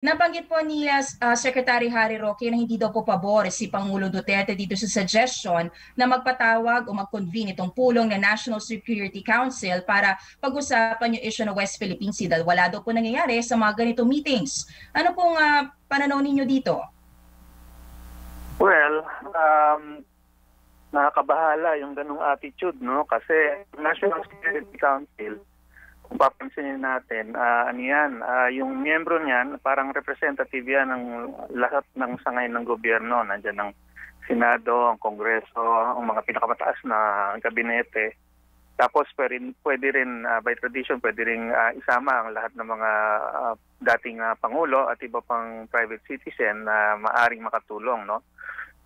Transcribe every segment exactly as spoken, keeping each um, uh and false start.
Nabanggit po ni uh, Secretary Harry Roque na hindi daw po pabor si Pangulo Duterte dito sa suggestion na magpatawag o mag-convene itong pulong na National Security Council para pag-usapan yung issue ng West Philippine Sea dahil wala daw po nangyayari sa mga ganitong meetings. Ano pong uh, pananaw ninyo dito? Well, um, nakakabahala yung ganung attitude, no? Kasi National Security Council, kung papansinin natin, uh, ano yan, uh, yung miyembro niyan, parang representative yan ng lahat ng sangay ng gobyerno. Nandiyan ang Senado, ang Kongreso, ang mga pinakamataas na kabinete. Tapos pwede, pwede rin, uh, by tradition, pwede rin uh, isama ang lahat ng mga uh, dating uh, Pangulo at iba pang private citizen na maaring makatulong, no?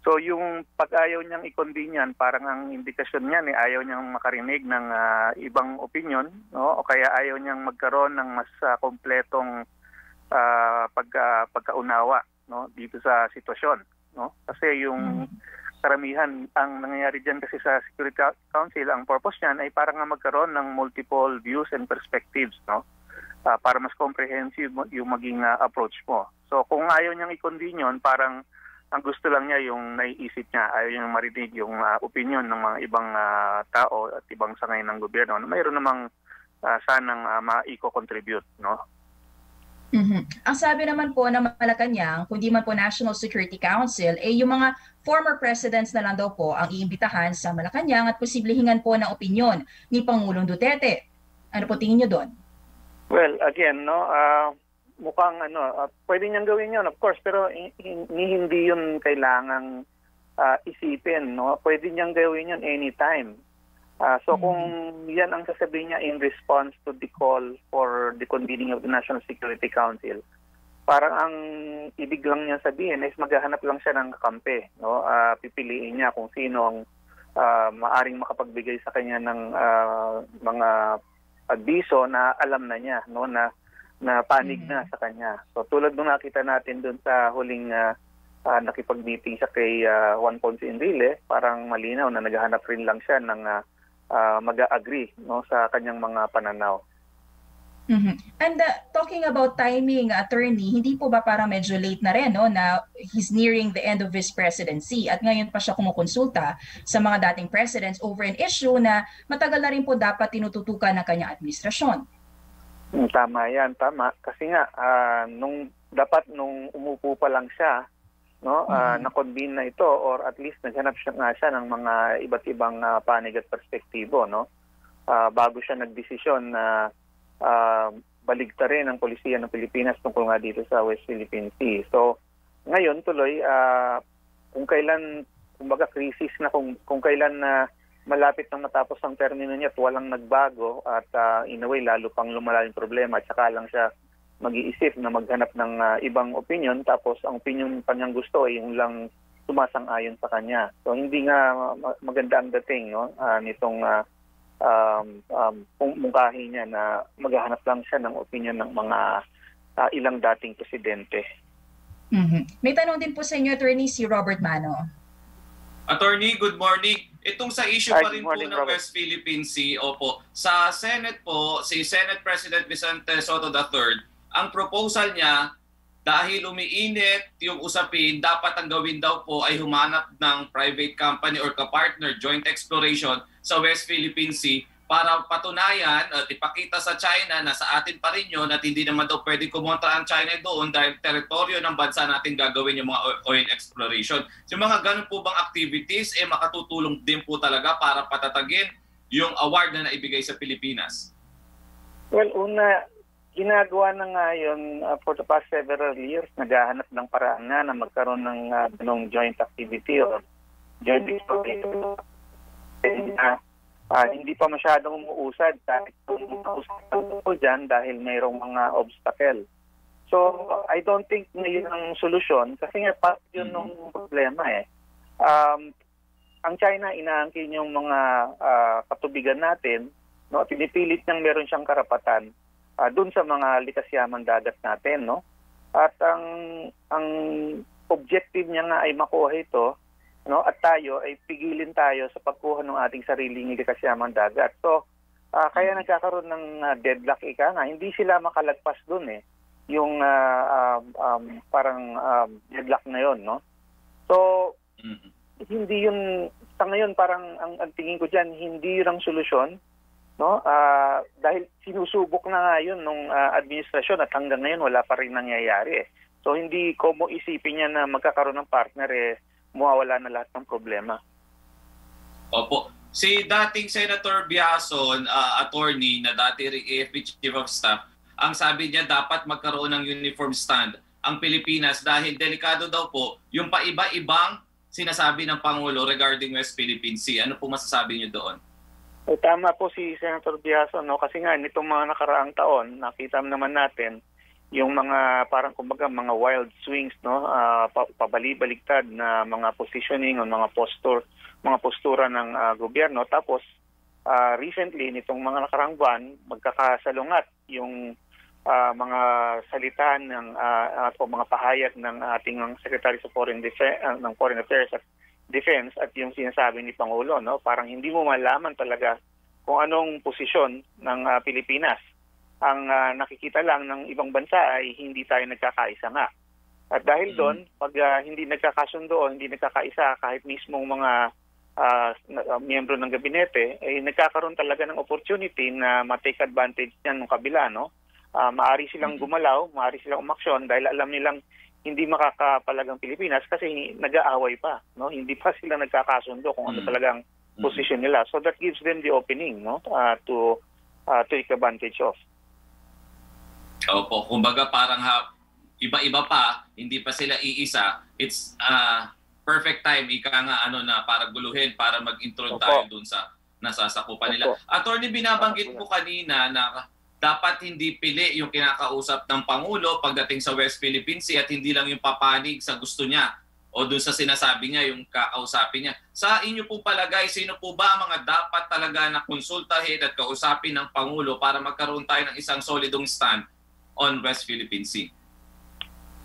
So yung pag-ayaw niyang i-convene yan, parang ang indikasyon niya ni eh, ayaw niyang makarinig ng uh, ibang opinion, no? O kaya ayaw niyang magkaroon ng mas uh, kompletong uh, pag, uh, pagkaunawa, no? Dito sa sitwasyon, no? Kasi yung karamihan, ang nangyayari dyan kasi sa Security Council, ang purpose niyan ay parang magkaroon ng multiple views and perspectives, no? Uh, para mas comprehensive yung maging uh, approach mo. So kung ayaw niyang i-convene yun, parang ang gusto lang niya yung naiisip niya, ayaw niyang marinig yung uh, opinion ng mga ibang uh, tao at ibang sangay ng gobyerno na mayroon namang uh, sanang uh, ma-eco-contribute, no? Mm-hmm. Ang sabi naman po ng Malacanang, kundi man po National Security Council, eh yung mga former presidents na lang daw po ang iimbitahan sa Malacanang at posiblihingan po ng opinion ni Pangulong Duterte. Ano po tingin niyo doon? Well, again, no, uh, mukhang ano, uh, pwede niyang gawin yun, of course, pero hindi yun kailangang uh, isipin, no? Pwede niyang gawin yun anytime. Uh, so kung yan ang sasabihin niya in response to the call for the convening of the National Security Council, parang ang ibig lang niya sabihin is maghahanap lang siya ng kakampi, no? Uh, pipiliin niya kung sino ang uh, maaring makapagbigay sa kanya ng uh, mga adviso na alam na niya, no? Na na panig na sa kanya. So tulad nung nakita natin doon sa huling uh, uh, nakipag-meeting siya kay uh, Juan Ponce Enrile, parang malinaw na naghahanap rin lang siya ng uh, uh, mag-agree, no, sa kanyang mga pananaw. Mm-hmm. And uh, talking about timing, attorney, hindi po ba para medyo late na rin, no, na he's nearing the end of his presidency at ngayon pa siya kumukonsulta sa mga dating presidents over an issue na matagal na rin po dapat tinututukan ng kanyang administrasyon? Tama yan, tama. Kasi nga, uh, nung, dapat nung umupo pa lang siya, no, uh, na-convene na ito, or at least naghanap siya nga siya ng mga iba't ibang uh, panig at perspektibo, no? Uh, bago siya nagdesisyon na uh, baligtarin ang polisiya ng Pilipinas tungkol nga dito sa West Philippine Sea. So, ngayon tuloy, uh, kung kailan, kumbaga krisis na, kung, kung kailan na uh, malapit nang matapos ang termino niya at walang nagbago at uh, in a way lalo pang lumala yung problema at saka lang siya mag-iisip na maghanap ng uh, ibang opinion, tapos ang opinion pa niyang gusto ay yung lang sumasang-ayon sa kanya. So hindi nga maganda ang dating, no, uh, nitong uh, um, um, mungkahi niya na maghahanap lang siya ng opinion ng mga uh, ilang dating presidente. Mm-hmm. May tanong din po sa inyo, attorney, si Robert Mano. Attorney, good morning. Itong sa issue pa rin po ng West Philippine Sea, opo, sa Senate po, si Senate President Vicente Sotto the third, ang proposal niya, dahil umiinit yung usapin, dapat ang gawin daw po ay humanap ng private company or kapartner joint exploration sa West Philippine Sea para patunayan at ipakita sa China na sa atin pa rin yun at hindi naman daw pwede kumontra ang China doon dahil teritoryo ng bansa natin gagawin yung mga oil exploration. So mga ganun po bang activities eh makatutulong din po talaga para patatagin yung award na naibigay sa Pilipinas? Well, una, ginagawa na nga yun uh, for the past several years, naghahanap ng paraan nga na magkaroon ng uh, ganung joint activity or joint exploration. And, uh, Uh, hindi pa masyadong umuusad dahil umuusad po dyan dahil mayroong mga obstacle. So, I don't think na yun ang solusyon kasi nga part yun ng problema eh. Um, ang China inaangkin yung mga uh, katubigan natin, no? Pinipilit niyang meron siyang karapatan uh, dun sa mga likas yamang dagat natin, no? At ang, ang objective niya nga ay makuha ito, no, at tayo ay pigilin tayo sa pagkuha ng ating sariling likhasyamang dagat. So, uh, kaya nagkakaroon ng uh, deadlock ika nga. Hindi sila makalagpas dun eh. yung uh, um, um, parang um, deadlock na yun, no? So, mm-hmm. hindi yun, sa ngayon parang ang, ang tingin ko dyan, hindi yun ang solusyon, no? Uh, dahil sinusubok na nga yun nung uh, administrasyon at hanggang ngayon wala pa rin nangyayari eh. So hindi ko mo isipin niya na magkakaroon ng partner eh, mawawala na lahat ng problema. Opo. Si dating Senator Biason, uh, attorney na dati ring A F P Chief of Staff, ang sabi niya dapat magkaroon ng uniform stand ang Pilipinas dahil delikado daw po yung paiba-ibang sinasabi ng Pangulo regarding West Philippine Sea. Ano po masasabi niyo doon? Eh, tama po si Senator Biason, no? Kasi nga nitong mga nakaraang taon, nakita naman natin yung mga parang kumbaga mga wild swings, no, uh, pabali-baligtad na mga positioning o mga posture, mga postura ng uh, gobyerno. Tapos uh, recently nitong mga nakaraang buwan, magkakasalungat yung uh, mga salita ng uh, at o mga pahayag ng ating Secretary sa Foreign Defense uh, ng Foreign Affairs at Defense at yung sinasabi ni Pangulo, no, parang hindi mo malaman talaga kung anong posisyon ng uh, Pilipinas. Ang uh, nakikita lang ng ibang bansa ay hindi tayo nagkakaisa nga. At dahil mm. doon, pag uh, hindi nagkakasundo, hindi nagkakaisa kahit mismong mga uh, miyembro ng gabinete, ay eh, nagkakaroon talaga ng opportunity na ma-take advantage niyan ng kabila, no? Uh, maari silang gumalaw, maari silang umaksyon dahil alam nilang hindi makakapalag ang Pilipinas kasi nag-aaway pa, no? Hindi pa sila nagkakasundo kung ano talagang mm. position nila. So that gives them the opening, no, uh, to uh, take advantage of. Opo, kumbaga parang iba-iba pa, hindi pa sila iisa. It's uh, perfect time, ika nga, ano, na para guluhin, para mag-intro tayo dun sa nasasakupan nila. Attorney, binabanggit mo kanina na dapat hindi pili yung kinakausap ng Pangulo pagdating sa West Philippine Sea at hindi lang yung papanig sa gusto niya o dun sa sinasabi niya, yung kakausapin niya. Sa inyo po palagay, sino po ba ang mga dapat talaga na konsultahin at kausapin ng Pangulo para magkaroon tayo ng isang solidong stand on West Philippine Sea?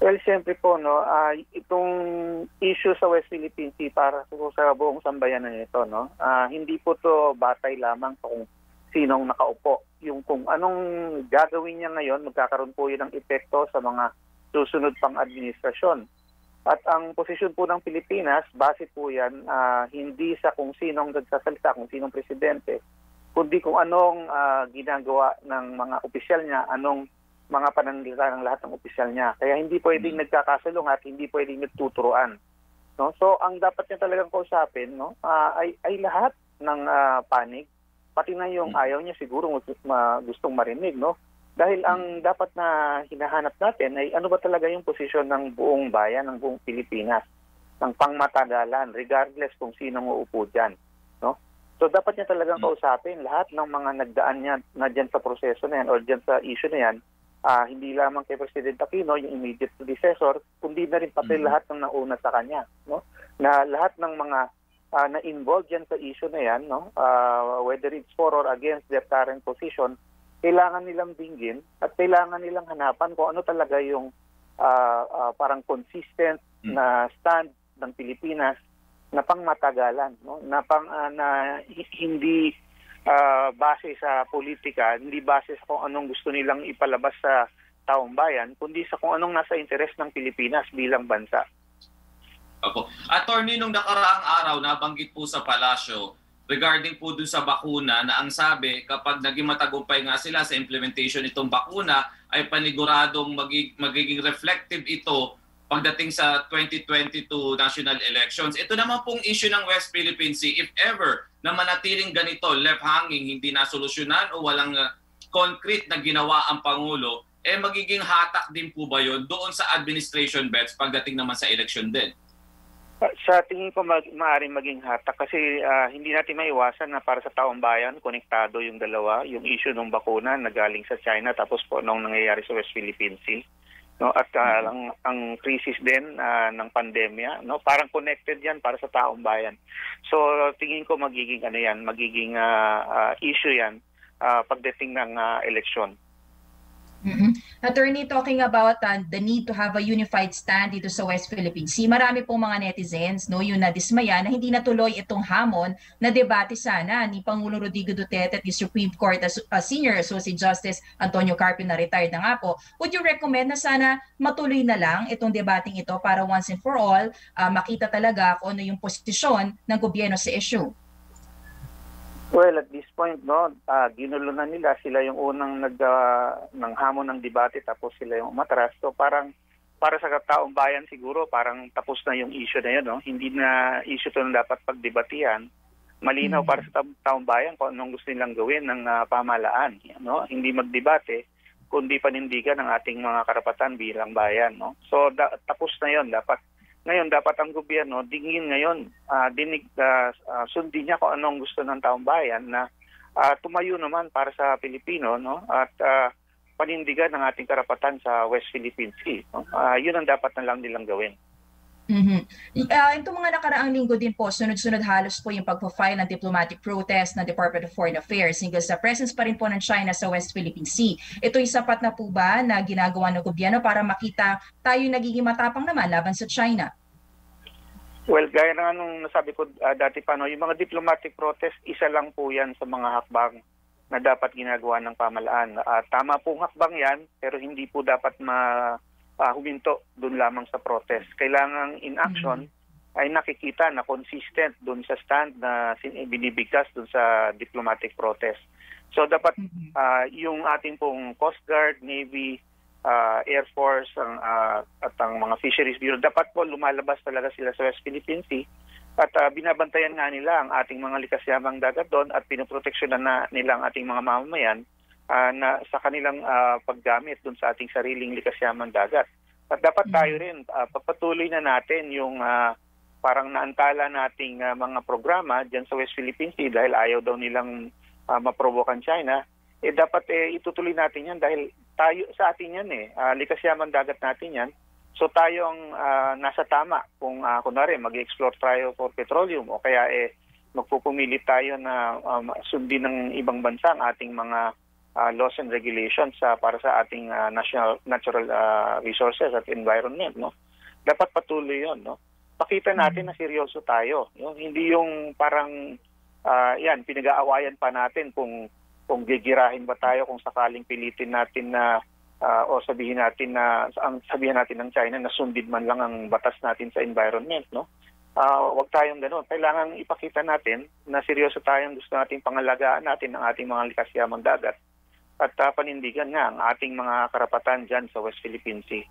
Well, siyempre po, no, uh, itong issue sa West Philippine Sea para sa buong sambayanan nito, no, uh, hindi po to batay lamang kung sinong nakaupo. Yung kung anong gagawin niya ngayon, magkakaroon po yun ng epekto sa mga susunod pang administrasyon. At ang posisyon po ng Pilipinas, base po yan, uh, hindi sa kung sinong nagsasalita, kung sinong presidente, kundi kung anong uh, ginagawa ng mga opisyal niya, anong mga pananalita ng lahat ng opisyal niya. Kaya hindi pwedeng nagkakasalungat, hindi pwedeng nagtuturuan, no? So, ang dapat niya talagang kausapin, no, uh, ay, ay lahat ng uh, panig, pati na yung ayaw niya siguro gustong marinig, no? Dahil ang dapat na hinahanap natin ay ano ba talaga yung posisyon ng buong bayan, ng buong Pilipinas, ng pangmatagalan, regardless kung sino uupo dyan, no? So dapat niya talagang kausapin lahat ng mga nagdaan niya na dyan sa proseso na yan o dyan sa issue na yan. Uh, hindi lamang kay President Aquino, yung immediate predecessor, kundi na rin pati mm-hmm. lahat ng nauna sa kanya, no? Na lahat ng mga uh, na-involved yan sa issue na yan, no? Uh, whether it's for or against their current position, kailangan nilang dinggin at kailangan nilang hanapan kung ano talaga yung uh, uh, parang consistent mm-hmm. na stand ng Pilipinas na pangmatagalan, no? Na, pang, uh, na hindi... Uh, base sa politika, hindi base sa kung anong gusto nilang ipalabas sa taong bayan, kundi sa kung anong nasa interes ng Pilipinas bilang bansa. Opo. Attorney, nung nakaraang araw, nabanggit po sa Palasyo regarding po dun sa bakuna na ang sabi, kapag naging matagumpay nga sila sa implementation itong bakuna, ay paniguradong magig magiging reflective ito pagdating sa twenty twenty-two national elections. Ito naman pong issue ng West Philippine Sea, if ever na manatiling ganito, left hanging, hindi nasolusyonan o walang uh, concrete na ginawa ang Pangulo, eh magiging hatak din po ba yun doon sa administration bets pagdating naman sa election din? Sa tingin ko mag maaaring maging hatak kasi uh, hindi natin maiwasan na para sa taong bayan, konektado yung dalawa, yung issue ng bakuna na galing sa China tapos po nung nangyayari sa West Philippine Sea. No, at uh, ang ang crisis din uh, ng pandemya, no, parang connected 'yan para sa taong bayan. So tingin ko magiging ano 'yan, magiging uh, uh, issue 'yan uh, pagdating ng uh, eleksyon. Mm-hmm. Attorney, talking about uh, the need to have a unified stand dito sa West Philippine Sea, marami pong mga netizens no, yun nadismaya na hindi natuloy itong hamon na debate sana ni Pangulong Rodrigo Duterte at the Supreme Court as uh, Senior Associate Justice Antonio Carpio, na retired na nga po. Would you recommend na sana matuloy na lang itong debating ito para once and for all uh, makita talaga kung ano yung posisyon ng gobyerno sa issue? Well, at this point, no, uh, ginulo na nila. Sila yung unang nag, uh, ng hamon ng debate, tapos sila yung umatras. So parang para sa kataong bayan siguro, parang tapos na yung issue na yun. No? Hindi na issue ito na dapat pagdebatihan. Malinaw para sa taong bayan kung anong gusto nilang gawin ng uh, pamahalaan. No? Hindi magdebate, kundi panindigan ng ating mga karapatan bilang bayan. No? So tapos na yun. Dapat. Ngayon, dapat ang gobyerno, dingin ngayon, uh, dinig, uh, uh, sundin niya kung anong gusto ng taong bayan na uh, tumayo naman para sa Pilipino, no? At uh, panindigan ng ating karapatan sa West Philippine Sea. No? Uh, yun ang dapat na lang nilang gawin. Mm-hmm. Uh, itong mga nakaraang linggo din po, sunod-sunod halos po yung pagpo-file ng diplomatic protest ng Department of Foreign Affairs hingga sa presence pa rin po ng China sa West Philippine Sea. Ito'y sapat na po ba na ginagawa ng gobyerno para makita tayo nagiging matapang naman laban sa China? Well, gaya na nga nung nasabi ko uh, dati pa, no, yung mga diplomatic protest, isa lang po yan sa mga hakbang na dapat ginagawa ng pamahalaan. Uh, tama pong hakbang yan, pero hindi po dapat ma... Uh, huminto doon lamang sa protest. Kailangang in action mm-hmm. ay nakikita na consistent doon sa stand na binibigkas doon sa diplomatic protest. So dapat mm-hmm. uh, yung ating pong Coast Guard, Navy, uh, Air Force, ang, uh, at ang mga Fisheries Bureau, dapat po lumalabas talaga sila sa West Philippine Sea at uh, binabantayan nga nila ang ating mga likasyamang dagat doon at pinoproteksyonan na nila ang ating mga mamamayan Uh, na sa kanilang uh, paggamit dun sa ating sariling likasyamang dagat. At dapat tayo rin, uh, papatuloy na natin yung uh, parang naantala nating uh, mga programa dyan sa West Philippine Sea dahil ayaw daw nilang uh, maprovokan China. Eh dapat eh, itutuloy natin yan dahil tayo sa atin yan eh, uh, likasyamang dagat natin yan. So tayo ang uh, nasa tama kung uh, kunwari mag-explore tayo for petroleum o kaya eh magpupumilit tayo na um, sundin ng ibang bansa ang ating mga Uh, laws and regulations uh, para sa ating uh, national natural uh, resources at environment, no? Dapat patuloy 'yon, no? Pakita natin na seryoso tayo, yung hindi yung parang uh, yan pinag-aawayan pa natin kung kung gigirahin ba tayo kung sakaling pilitin natin na uh, o sabihin natin na ang sabihin natin ng China na sundin man lang ang batas natin sa environment, no? Uh, wag tayong gano'n. Kailangan ipakita natin na seryoso tayong gusto nating pangalagaan natin ang ating mga likasyamang dagat. At uh, panindigan nga ang ating mga karapatan dyan sa West Philippine Sea.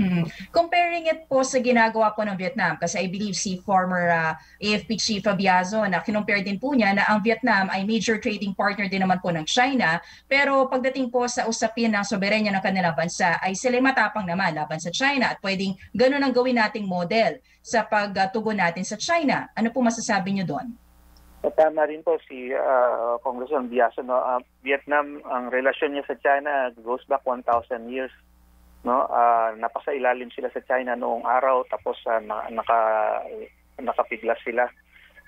Mm-hmm. Comparing it po sa ginagawa po ng Vietnam, kasi I believe si former uh, A F P Chief Fabiazzo na kinumpare din po niya na ang Vietnam ay major trading partner din naman po ng China, pero pagdating po sa usapin ng soberenya ng kanilang bansa ay sila'y matapang naman laban sa China at pwedeng ganun ang gawin nating model sa pagtugon natin sa China. Ano po masasabi niyo doon? Tama rin po si uh, Congressman Biason, no? uh, Vietnam, ang relasyon niya sa China goes back one thousand years, no? Uh, napasailalim sila sa China noong araw, tapos uh, naka nakapiglas sila.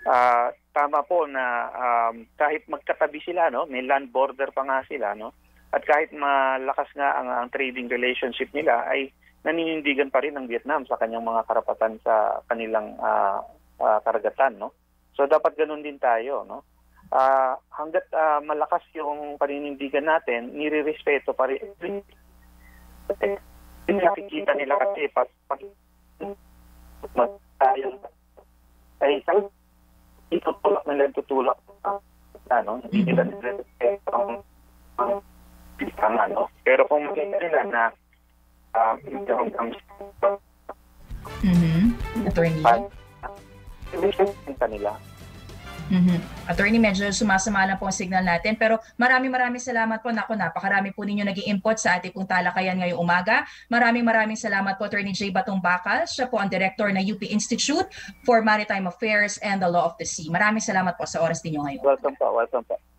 Uh, tama po na um, kahit magkatabi sila, no? May land border pa nga sila, no? At kahit malakas nga ang, ang trading relationship nila, ay naninindigan pa rin ang Vietnam sa kanyang mga karapatan sa kanilang uh, uh, karagatan, no? So dapat ganun din tayo, no? Uh, hanggat uh, malakas yung paninindigan natin, nire-respeto pa rin. Nakikita nila kasi pag tayo ay isang itutulak na lang tutulak. Ano? Hindi nila nire-respeto ang pisang, ano? Pero kung makikita nila na uh, hindi akong kamsito. Mm-hmm. Attorney. Nila. Mm-hmm. Attorney, medyo sumasama lang po ang signal natin, pero marami maraming salamat po. Naku, napakarami po ninyo naging input sa ating pong talakayan ngayong umaga. Maraming maraming salamat po, Attorney J. Batong Bacal. Siya po ang Director ng U P Institute for Maritime Affairs and the Law of the Sea. Maraming salamat po sa oras ninyo ngayon. Welcome po, welcome po.